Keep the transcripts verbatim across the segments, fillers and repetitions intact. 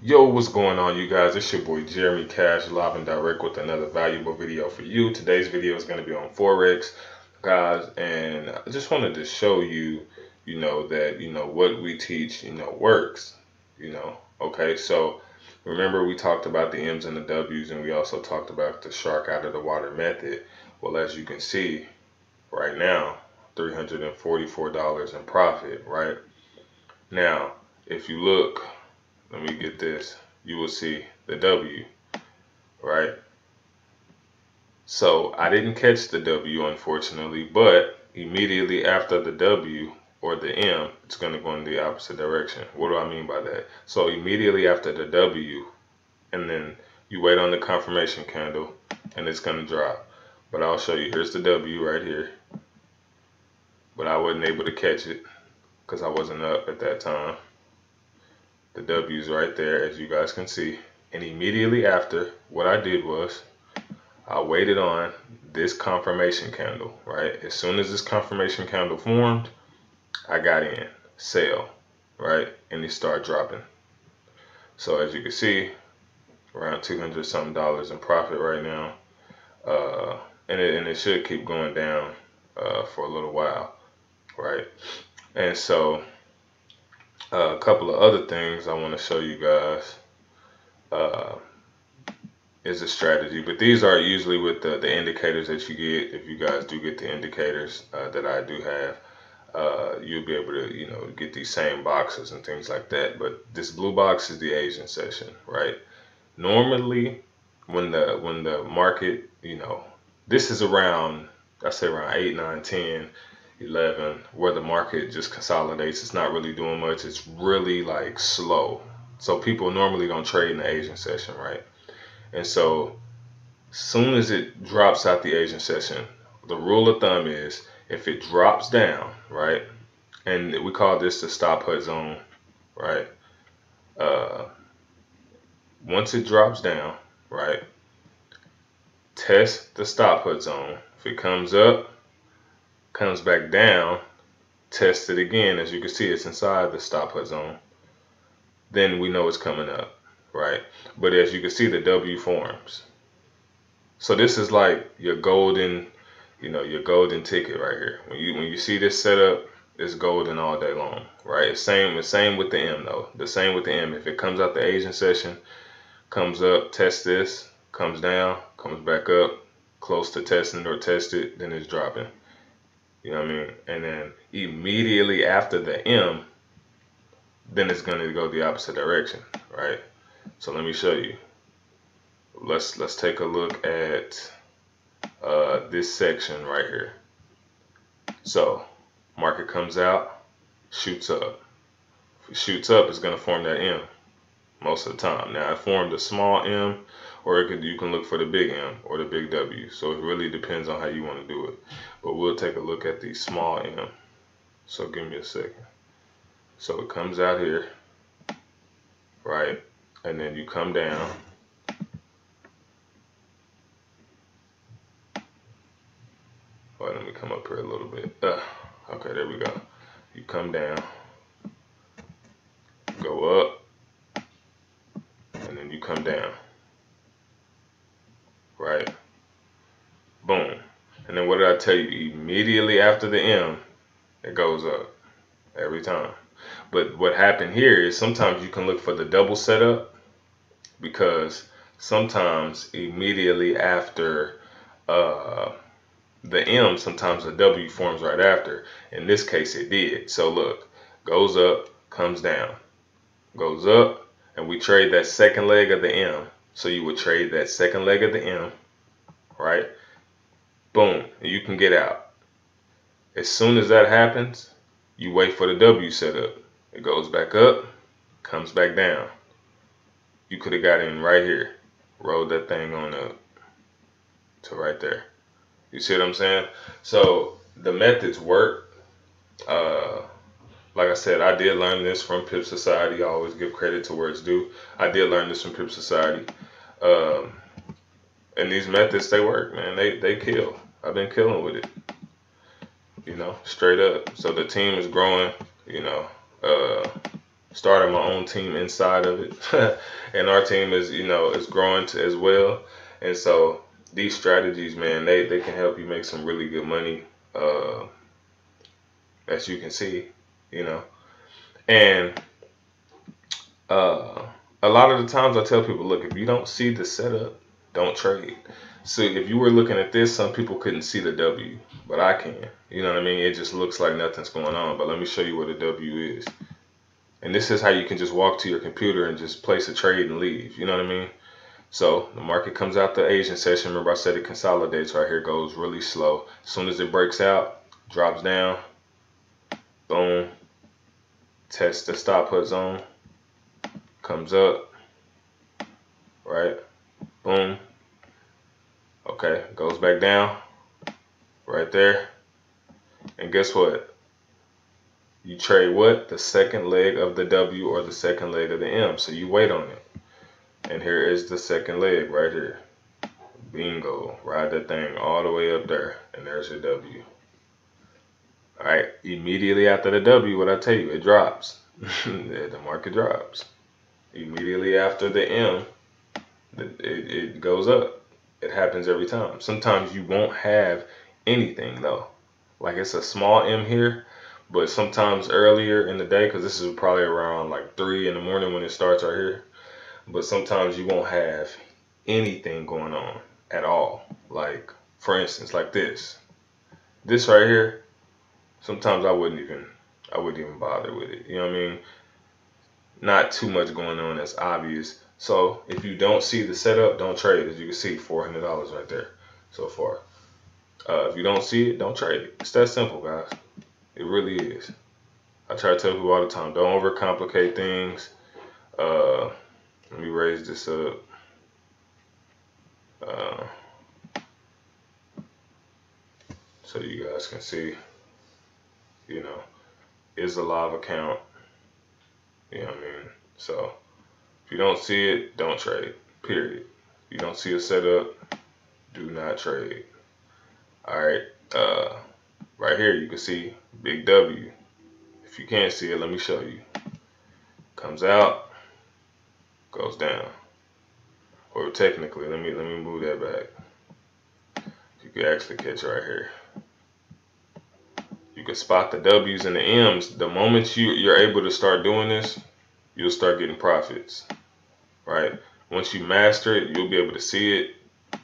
Yo, what's going on, you guys? It's your boy Jeremy Cash, live and direct with another valuable video for you. Today's video is going to be on Forex, guys, and I just wanted to show you, you know, that, you know, what we teach, you know, works, you know, okay? So remember we talked about the M's and the W's, and we also talked about the shark out of the water method. Well, as you can see right now, three hundred forty-four dollars in profit, right? Now, if you look, let me get this, you will see the W, right? So I didn't catch the W, unfortunately, but immediately after the W or the M, it's going to go in the opposite direction. What do I mean by that? So immediately after the W, and then you wait on the confirmation candle, and it's going to drop. But I'll show you, here's the W right here, but I wasn't able to catch it because I wasn't up at that time. The W's right there, as you guys can see, and immediately after, what I did was I waited on this confirmation candle, right? As soon as this confirmation candle formed, I got in, sell, right? And it started dropping. So as you can see, around two hundred something dollars in profit right now, uh, and, it, and it should keep going down uh, for a little while, right? And so Uh, a couple of other things I want to show you guys uh, is a strategy, but these are usually with the, the indicators that you get. If you guys do get the indicators uh, that I do have, uh, you'll be able to, you know, get these same boxes and things like that. But this blue box is the Asian session, right? Normally when the when the market, you know, this is around, I say around eight, nine, ten, eleven, where the market just consolidates. It's not really doing much. It's really like slow. So people normally don't trade in the Asian session, right? And so soon as it drops out the Asian session, the rule of thumb is if it drops down, right? And we call this the stop put zone, right? Uh, once it drops down, right? Test the stop put zone. If it comes up, comes back down, test it again. As you can see, it's inside the stop put zone. Then we know it's coming up, right? But as you can see, the W forms. So this is like your golden, you know, your golden ticket right here. When you when you see this setup, it's golden all day long, right? Same same with the M though. The same with the M. If it comes out the Asian session, comes up, test this, comes down, comes back up, close to testing or tested, then it's dropping. You know what I mean? And then immediately after the M, then it's going to go the opposite direction, right? So let me show you. Let's let's take a look at uh, this section right here. So market comes out, shoots up. If it shoots up, it's going to form that M most of the time. Now it formed a small M, or it could, you can look for the big M or the big W. So it really depends on how you want to do it. But we'll take a look at the small M. So give me a second. So it comes out here, right? And then you come down. Well, let me come up here a little bit. Uh, okay, there we go. You come down, go up, and then you come down, right? Boom. And then what did I tell you? Immediately after the M, it goes up every time. But what happened here is sometimes you can look for the double setup, because sometimes immediately after uh, the M, sometimes the W forms right after. In this case, it did. So look, goes up, comes down, goes up, and we trade that second leg of the M. So you would trade that second leg of the M, right? Boom, and you can get out. As soon as that happens, you wait for the W setup. It goes back up, comes back down. You could have got in right here, rolled that thing on up to right there. You see what I'm saying? So the methods work. Uh, Like I said, I did learn this from Pip Society. I always give credit to where it's due. I did learn this from Pip Society. Um, and these methods, they work, man. They, they kill. I've been killing with it, you know, straight up. So the team is growing, you know. Uh, started my own team inside of it. And our team is, you know, is growing to, as well. And so these strategies, man, they, they can help you make some really good money, uh, as you can see, you know. And uh, a lot of the times I tell people, look, if you don't see the setup, don't trade. So if you were looking at this, some people couldn't see the W, but I can. You know what I mean? It just looks like nothing's going on, but let me show you where the W is. And this is how you can just walk to your computer and just place a trade and leave. You know what I mean? So the market comes out the Asian session. Remember I said it consolidates right here, goes really slow. As soon as it breaks out, drops down, boom, test the stop put zone, comes up, right, boom, okay, goes back down, right there, and guess what? You trade what? The second leg of the W or the second leg of the M, so you wait on it. And here is the second leg right here. Bingo. Ride that thing all the way up there. And there's your W. Alright. Immediately after the W, what I tell you, it drops. Yeah, the market drops. Immediately after the M, it, it, it goes up. It happens every time. Sometimes you won't have anything though. Like it's a small M here. But sometimes earlier in the day, because this is probably around like three in the morning when it starts right here. But sometimes you won't have anything going on at all. Like, for instance, like this. This right here, sometimes I wouldn't even, I wouldn't even bother with it. You know what I mean? Not too much going on that's obvious. So if you don't see the setup, don't trade. As you can see, four hundred dollars right there so far. Uh, if you don't see it, don't trade it. It's that simple, guys. It really is. I try to tell people all the time, don't overcomplicate things. Uh... Let me raise this up. Uh, so you guys can see, you know, it's a live account. You know what I mean? So if you don't see it, don't trade. Period. If you don't see a setup, do not trade. Alright, uh, right here you can see big W. If you can't see it, let me show you. Comes out. Goes down, or technically, let me let me move that back. You can actually catch right here. You can spot the W's and the M's. The moment you you're able to start doing this, you'll start getting profits, right? Once you master it, you'll be able to see it.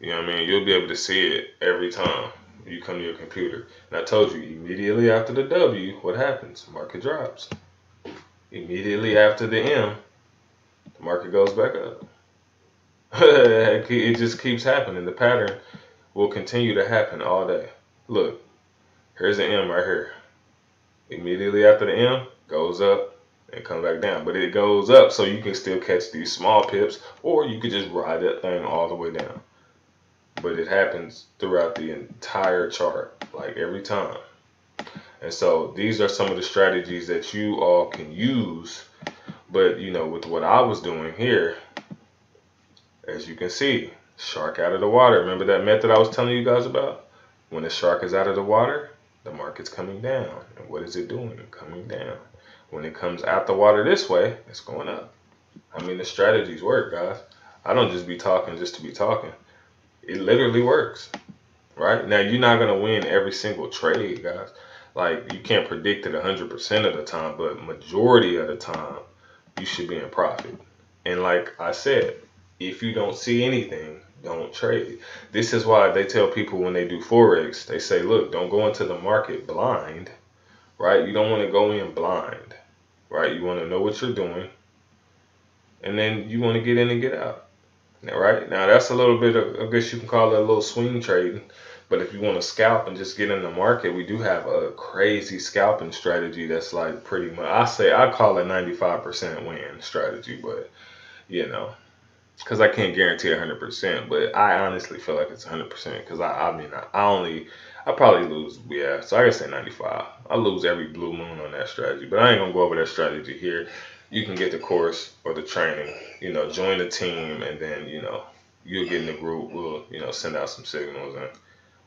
You know what I mean? You'll be able to see it every time you come to your computer. And I told you, immediately after the W, what happens? Market drops. Immediately after the M, the market goes back up. It just keeps happening. The pattern will continue to happen all day. Look, here's the M right here. Immediately after the M, goes up and come back down. But it goes up, so you can still catch these small pips, or you could just ride that thing all the way down. But it happens throughout the entire chart, like every time. And so these are some of the strategies that you all can use. But, you know, with what I was doing here, as you can see, shark out of the water. Remember that method I was telling you guys about? When the shark is out of the water, the market's coming down. And what is it doing? Coming down. When it comes out the water this way, it's going up. I mean, the strategies work, guys. I don't just be talking just to be talking. It literally works, right? Now, you're not going to win every single trade, guys. Like, you can't predict it one hundred percent of the time, but majority of the time, you should be in profit. And like I said, if you don't see anything, don't trade. This is why they tell people when they do Forex, they say, look, don't go into the market blind, right? You don't want to go in blind, right? You want to know what you're doing, and then you want to get in and get out, right? Now, that's a little bit of, I guess you can call it a little swing trading. But if you want to scalp and just get in the market, we do have a crazy scalping strategy that's like pretty much, I say, I call it ninety-five percent win strategy, but you know, because I can't guarantee one hundred percent, but I honestly feel like it's one hundred percent because I, I mean, I, I only, I probably lose, yeah, so I can say ninety-five. I lose every blue moon on that strategy, but I ain't going to go over that strategy here. You can get the course or the training, you know, join the team, and then, you know, you'll get in the group, we'll, you know, send out some signals and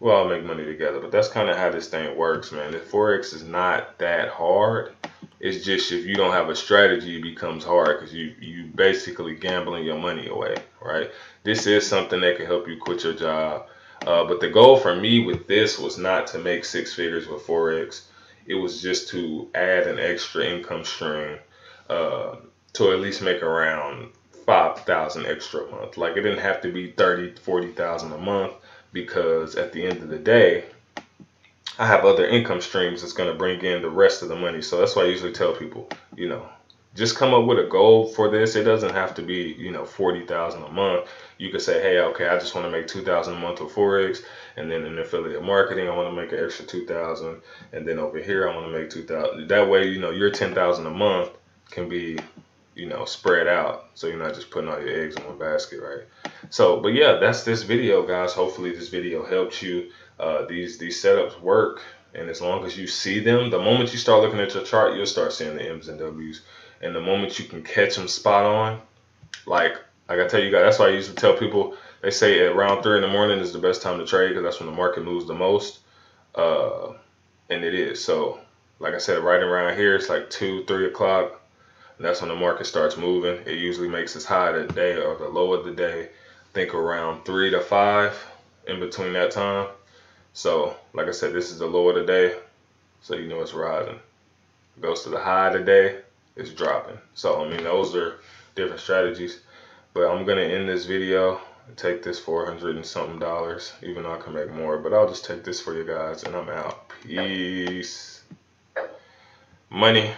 we'll all make money together. But that's kind of how this thing works, man. The Forex is not that hard. It's just if you don't have a strategy, it becomes hard because you you basically gambling your money away, right? This is something that can help you quit your job. Uh, but the goal for me with this was not to make six figures with Forex. It was just to add an extra income stream uh, to at least make around five thousand extra a month. Like, it didn't have to be thirty, forty thousand a month, because at the end of the day, I have other income streams that's going to bring in the rest of the money. So that's why I usually tell people, you know, just come up with a goal for this. It doesn't have to be, you know, forty thousand a month. You could say, hey, okay, I just want to make two thousand a month with Forex, and then in affiliate marketing, I want to make an extra two thousand, and then over here, I want to make two thousand. That way, you know, your ten thousand a month can be, you know, spread out, so you're not just putting all your eggs in one basket, right? So, but yeah, that's this video, guys. Hopefully this video helped you. Uh, these these setups work, and as long as you see them, the moment you start looking at your chart, you'll start seeing the M's and W's. And the moment you can catch them spot on, like, like I tell you guys, that's why I used to tell people, they say at around three in the morning is the best time to trade, because that's when the market moves the most. Uh, and it is. So, like I said, right around here, it's like two, three o'clock. That's when the market starts moving. It usually makes its high of the day or the low of the day, I think around three to five, in between that time. So, like I said, this is the low of the day, so you know it's rising. It goes to the high of the day, it's dropping. So, I mean, those are different strategies. But I'm going to end this video and take this four hundred and something dollars, even though I can make more. But I'll just take this for you guys, and I'm out. Peace. Money.